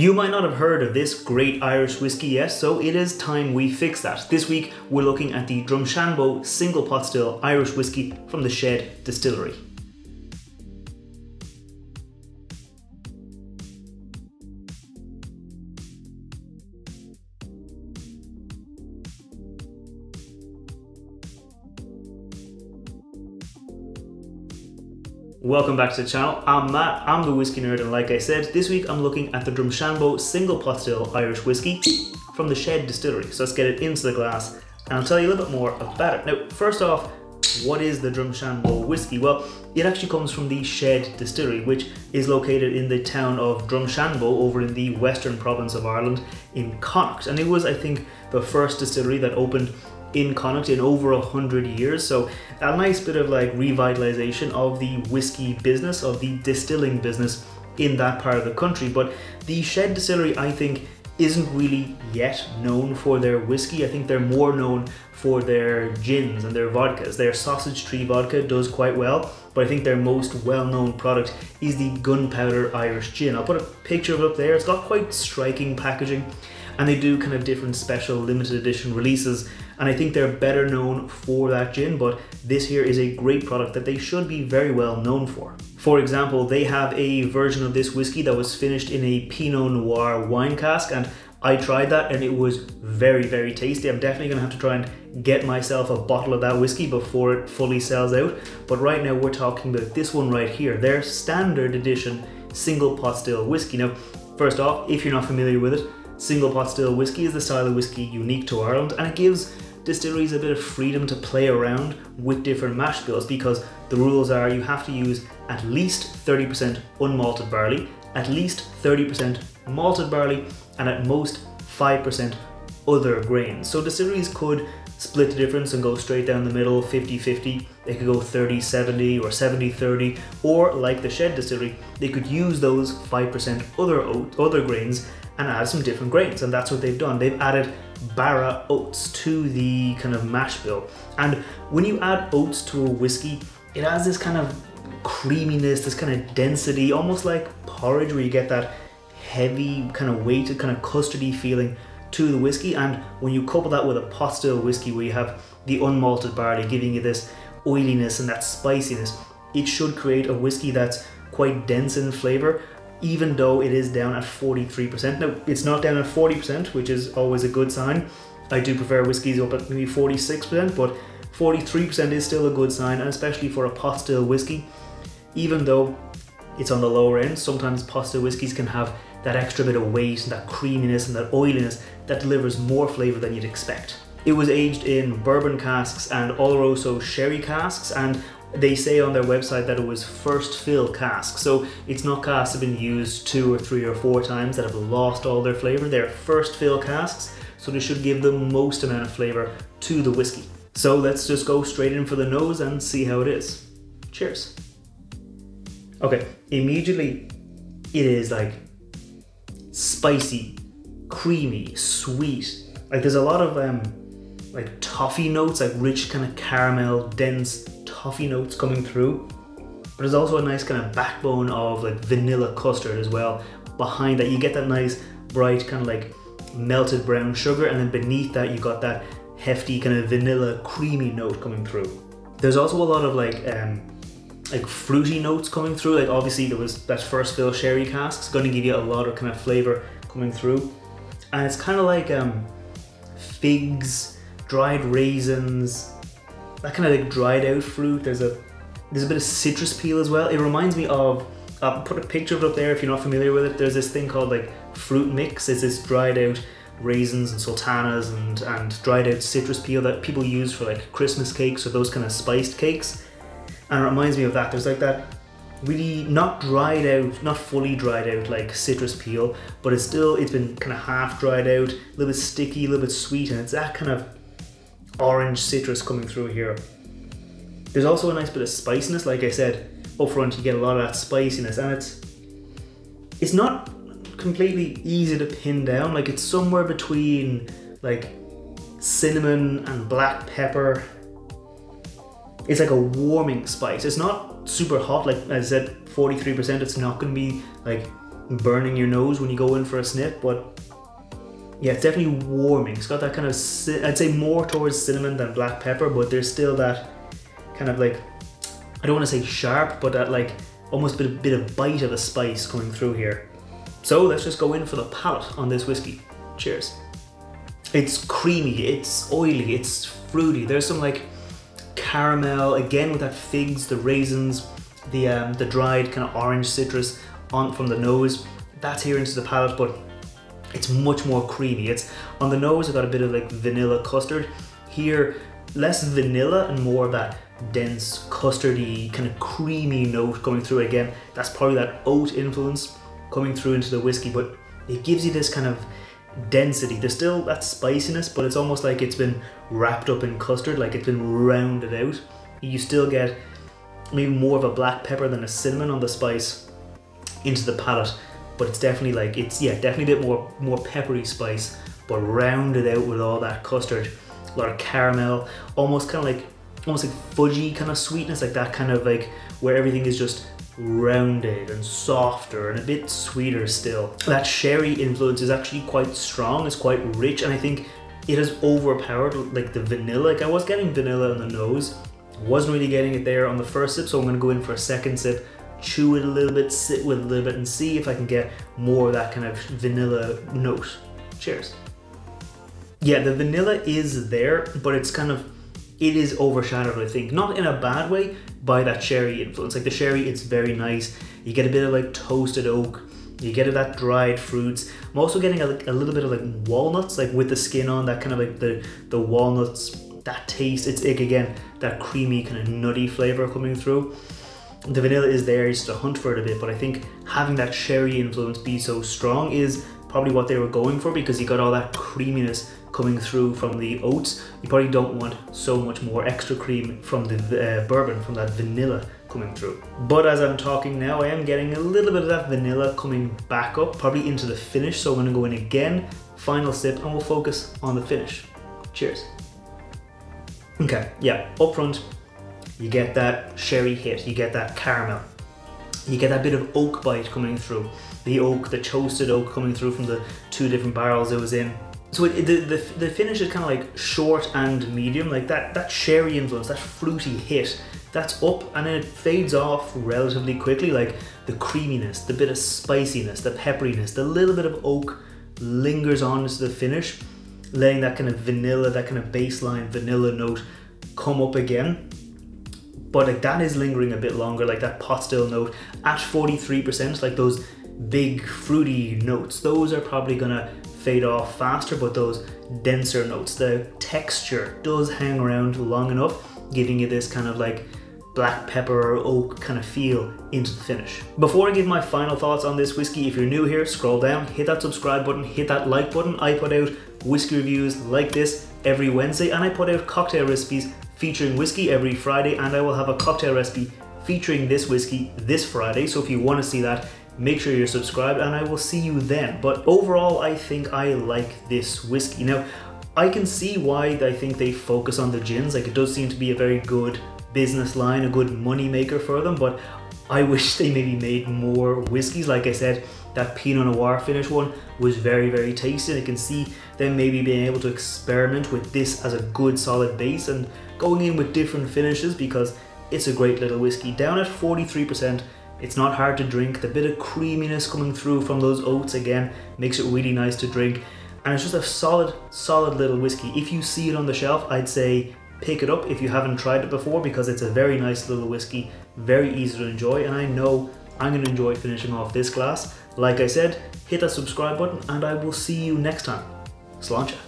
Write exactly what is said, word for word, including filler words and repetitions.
You might not have heard of this great Irish whiskey yet, so it is time we fix that. This week we're looking at the Drumshanbo single pot still Irish whiskey from the Shed Distillery. Welcome back to the channel. I'm Matt, I'm the Whiskey Nerd, and like I said, this week I'm looking at the Drumshanbo single pot still Irish whiskey from the Shed Distillery. So let's get it into the glass and I'll tell you a little bit more about it. Now, first off, what is the Drumshanbo whiskey? Well, it actually comes from the Shed Distillery, which is located in the town of Drumshanbo over in the western province of Ireland in Connacht. And it was, I think, the first distillery that opened in Connacht in over a hundred years, so a nice bit of like revitalization of the whiskey business, of the distilling business in that part of the country. But the Shed Distillery, I think, isn't really yet known for their whiskey. I think they're more known for their gins and their vodkas. Their sausage tree vodka does quite well, but I think their most well-known product is the Gunpowder Irish Gin. I'll put a picture of it up there. It's got quite striking packaging, and they do kind of different special limited edition releases, and I think they're better known for that gin, but this here is a great product that they should be very well known for. For example, they have a version of this whiskey that was finished in a Pinot Noir wine cask, and I tried that and it was very, very tasty. I'm definitely gonna have to try and get myself a bottle of that whiskey before it fully sells out, but right now we're talking about this one right here, their standard edition single pot still whiskey. Now, first off, if you're not familiar with it, single pot still whiskey is the style of whiskey unique to Ireland, and it gives distilleries a bit of freedom to play around with different mash bills, because the rules are you have to use at least thirty percent unmalted barley, at least thirty percent malted barley, and at most five percent other grains. So distilleries could split the difference and go straight down the middle, fifty fifty. They could go thirty seventy or seventy thirty, or like the Shed Distillery, they could use those five percent other, other grains and add some different grains, and that's what they've done. They've added Barra Oats to the kind of mash bill. And when you add oats to a whiskey, it has this kind of creaminess, this kind of density, almost like porridge, where you get that heavy kind of weighted, kind of custardy feeling to the whiskey. And when you couple that with a pot still whiskey where you have the unmalted barley giving you this oiliness and that spiciness, it should create a whiskey that's quite dense in flavor, even though it is down at forty-three percent. Now, it's not down at forty percent, which is always a good sign. I do prefer whiskies up at maybe forty-six percent, but forty-three percent is still a good sign, and especially for a pot still whiskey, even though it's on the lower end. Sometimes pot still whiskies can have that extra bit of weight and that creaminess and that oiliness that delivers more flavor than you'd expect. It was aged in bourbon casks and Oloroso sherry casks, and they say on their website that it was first fill casks, so it's not casks that have been used two or three or four times that have lost all their flavor. They're first fill casks, so they should give the most amount of flavor to the whiskey. So let's just go straight in for the nose and see how it is. Cheers. Okay, immediately it is like spicy, creamy, sweet. Like there's a lot of um, like toffee notes, like rich kind of caramel, dense toffee notes coming through. But there's also a nice kind of backbone of like vanilla custard as well. Behind that, you get that nice bright kind of like melted brown sugar, and then beneath that you got that hefty kind of vanilla creamy note coming through. There's also a lot of like um, like fruity notes coming through. Like obviously there was that first fill sherry cask, it's going to give you a lot of kind of flavor coming through, and it's kind of like um, figs, dried raisins, that kind of like dried out fruit. There's a there's a bit of citrus peel as well. It reminds me of, I'll put a picture of it up there if you're not familiar with it. There's this thing called like fruit mix. It's this dried out raisins and sultanas and, and dried out citrus peel that people use for like Christmas cakes or those kind of spiced cakes. And it reminds me of that. There's like that really not dried out, not fully dried out like citrus peel, but it's still, it's been kind of half dried out, a little bit sticky, a little bit sweet, and it's that kind of orange citrus coming through here. There's also a nice bit of spiciness. Like I said, up front you get a lot of that spiciness, and it's it's not completely easy to pin down. Like it's somewhere between like cinnamon and black pepper. It's like a warming spice. It's not super hot. Like I said, forty-three percent, it's not gonna be like burning your nose when you go in for a sniff, but yeah, it's definitely warming. It's got that kind of, I'd say more towards cinnamon than black pepper, but there's still that kind of like, I don't want to say sharp, but that like almost a bit of bite of a spice coming through here. So let's just go in for the palate on this whiskey. Cheers. It's creamy, it's oily, it's fruity. There's some like caramel, again with that figs, the raisins, the um, the dried kind of orange citrus on from the nose. That's here into the palate, but it's much more creamy. It's on the nose, I've got a bit of like vanilla custard. Here, less vanilla and more of that dense custardy kind of creamy note coming through again. That's probably that oat influence coming through into the whiskey, but it gives you this kind of density. There's still that spiciness, but it's almost like it's been wrapped up in custard, like it's been rounded out. You still get maybe more of a black pepper than a cinnamon on the spice into the palate, but it's definitely like, it's yeah, definitely a bit more, more peppery spice, but rounded out with all that custard. A lot of caramel, almost kind of like, almost like fudgy kind of sweetness, like that kind of like where everything is just rounded and softer and a bit sweeter still. That sherry influence is actually quite strong, it's quite rich, and I think it has overpowered like the vanilla. Like I was getting vanilla on the nose, wasn't really getting it there on the first sip, so I'm gonna go in for a second sip, chew it a little bit, sit with it a little bit, and see if I can get more of that kind of vanilla note. Cheers. Yeah, the vanilla is there, but it's kind of, it is overshadowed, I think, not in a bad way, by that sherry influence. Like the sherry, it's very nice. You get a bit of like toasted oak, you get that dried fruits. I'm also getting a, a little bit of like walnuts, like with the skin on, that kind of like the, the walnuts, that taste. It's like, again, that creamy kind of nutty flavor coming through. The vanilla is there, just to hunt for it a bit, but I think having that sherry influence be so strong is probably what they were going for, because you got all that creaminess coming through from the oats. You probably don't want so much more extra cream from the uh, bourbon, from that vanilla coming through. But as I'm talking now, I am getting a little bit of that vanilla coming back up, probably into the finish. So I'm gonna go in again, final sip, and we'll focus on the finish. Cheers. Okay, yeah, up front, you get that sherry hit, you get that caramel, you get that bit of oak bite coming through. The oak, the toasted oak coming through from the two different barrels it was in. So it, the, the, the finish is kind of like short and medium, like that, that sherry influence, that fruity hit, that's up, and then it fades off relatively quickly, like the creaminess, the bit of spiciness, the pepperiness, the little bit of oak lingers on into the finish, letting that kind of vanilla, that kind of baseline vanilla note come up again. But like that is lingering a bit longer, like that pot still note at forty-three percent, like those big fruity notes, those are probably gonna fade off faster, but those denser notes, the texture does hang around long enough, giving you this kind of like black pepper or oak kind of feel into the finish. Before I give my final thoughts on this whiskey, if you're new here, scroll down, hit that subscribe button, hit that like button. I put out whiskey reviews like this every Wednesday, and I put out cocktail recipes featuring whiskey every Friday, and I will have a cocktail recipe featuring this whiskey this Friday. So if you want to see that, make sure you're subscribed, and I will see you then. But overall, I think I like this whiskey. Now, I can see why I think they focus on the gins. Like, it does seem to be a very good business line, a good money maker for them, but I wish they maybe made more whiskeys. Like I said, that Pinot Noir finish one was very, very tasty. I can see them maybe being able to experiment with this as a good solid base and going in with different finishes, because it's a great little whiskey. Down at forty-three percent, it's not hard to drink. The bit of creaminess coming through from those oats again makes it really nice to drink. And it's just a solid, solid little whiskey. If you see it on the shelf, I'd say pick it up if you haven't tried it before, because it's a very nice little whiskey, very easy to enjoy. And I know I'm gonna enjoy finishing off this glass. Like I said, hit that subscribe button, and I will see you next time. Sláinte.